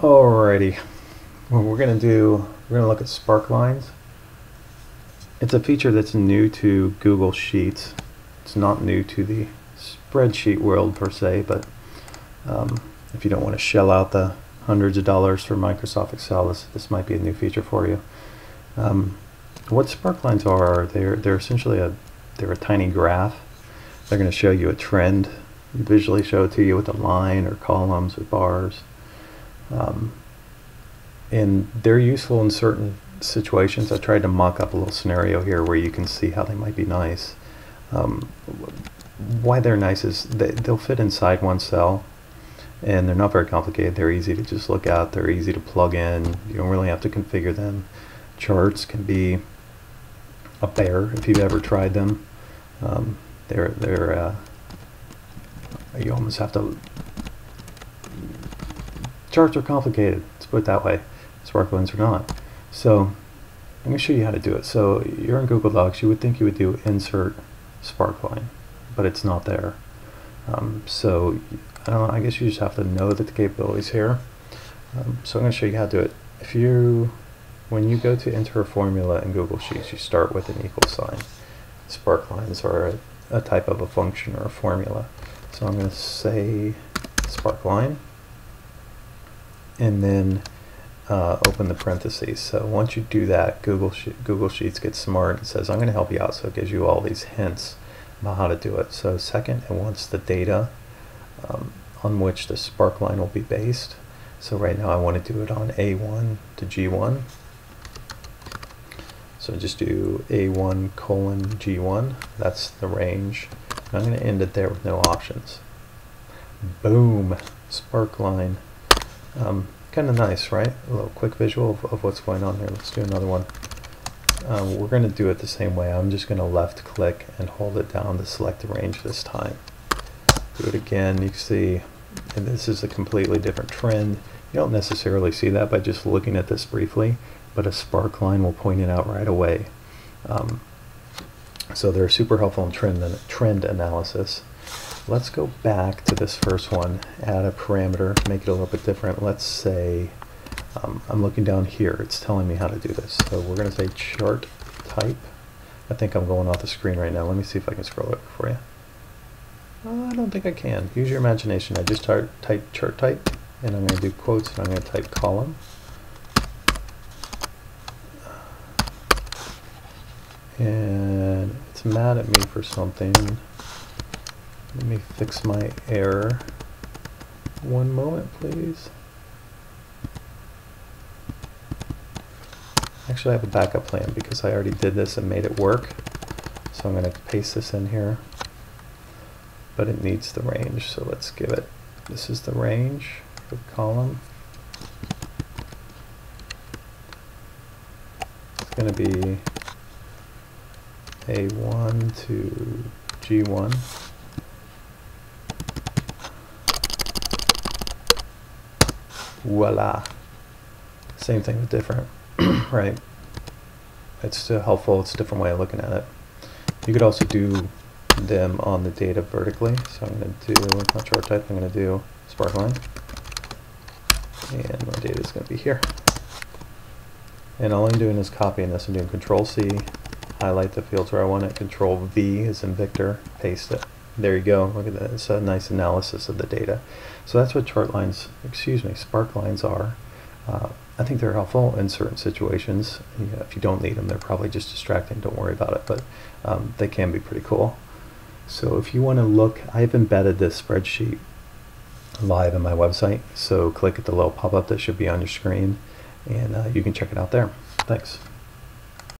Alrighty, what we're going to do, we're going to look at Sparklines. It's a feature that's new to Google Sheets. It's not new to the spreadsheet world per se, but if you don't want to shell out the hundreds of dollars for Microsoft Excel, this might be a new feature for you. What Sparklines are, they're essentially a tiny graph. They're going to show you a trend, visually show it to you with a line or columns or bars. And they're useful in certain situations. I tried to mock up a little scenario here where you can see how they might be nice. Why they're nice is they'll fit inside one cell, and they're not very complicated. They're easy to just look at. They're easy to plug in. You don't really have to configure them. Charts can be a bear if you've ever tried them. You almost have to. Charts are complicated, let's put it that way. Sparklines are not. So let me show you how to do it. So you're in Google Docs, you would think you would do insert Sparkline, but it's not there. So I don't know, I guess you just have to know that the capability's here. So I'm going to show you how to do it. If you, when you go to enter a formula in Google Sheets, you start with an equal sign. Sparklines are a type of a function or a formula. So I'm going to say Sparkline, and then open the parentheses. So once you do that, Google Sheets gets smart and says, I'm going to help you out. So it gives you all these hints about how to do it. So second, it wants the data on which the Sparkline will be based. So right now I want to do it on A1 to G1. So just do A1 colon G1. That's the range. And I'm going to end it there with no options. Boom! Sparkline. Kind of nice, right? A little quick visual of what's going on there. Let's do another one. We're going to do it the same way. I'm just going to left click and hold it down to select the range this time. Do it again. You see, and this is a completely different trend. You don't necessarily see that by just looking at this briefly, but a Sparkline will point it out right away. So they're super helpful in trend analysis. Let's go back to this first one, add a parameter, make it a little bit different. Let's say, I'm looking down here, it's telling me how to do this. So we're going to say chart type. I think I'm going off the screen right now. Let me see if I can scroll over for you. I don't think I can. Use your imagination. I just type chart type, and I'm going to do quotes, and I'm going to type column. And it's mad at me for something. Let me fix my error. One moment, please. Actually, I have a backup plan because I already did this and made it work. So I'm going to paste this in here. But it needs the range, so let's give it. This is the range for the column. It's going to be A1 to G1. Voila. Same thing but different, right? It's still helpful. It's a different way of looking at it. You could also do them on the data vertically. So I'm going to do with my chart type. I'm going to do Sparkline, and my data is going to be here. And all I'm doing is copying this. I'm doing Control C, highlight the fields where I want it. Control V is in Victor. Paste it. There you go. Look at that. It's a nice analysis of the data. So that's what Sparklines are. I think they're helpful in certain situations. Yeah, if you don't need them, they're probably just distracting. Don't worry about it, but they can be pretty cool. So if you want to look, I've embedded this spreadsheet live on my website. So click at the little pop-up that should be on your screen, and you can check it out there. Thanks.